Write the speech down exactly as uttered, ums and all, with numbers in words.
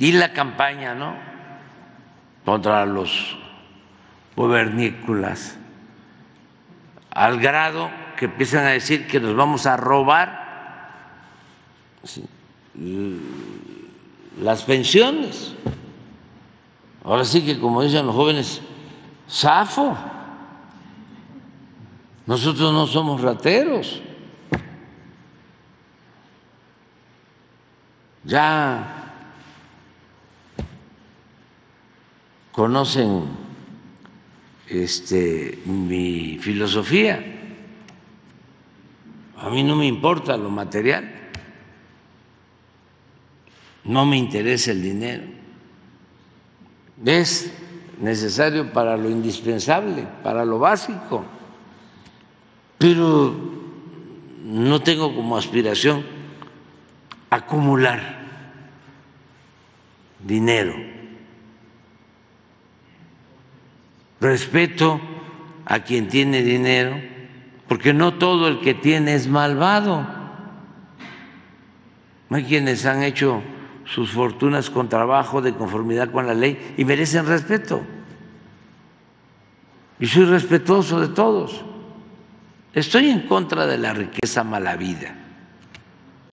Y la campaña, ¿no?, contra los gobernícolas, al grado que empiezan a decir que nos vamos a robar las pensiones. Ahora sí que, como dicen los jóvenes, zafo. Nosotros no somos rateros. Ya conocen este, mi filosofía. A mí no me importa lo material, no me interesa el dinero. Es necesario para lo indispensable, para lo básico, pero no tengo como aspiración acumular dinero. Respeto a quien tiene dinero, porque no todo el que tiene es malvado. Hay quienes han hecho sus fortunas con trabajo, de conformidad con la ley, y merecen respeto. Y soy respetuoso de todos. Estoy en contra de la riqueza mala vida.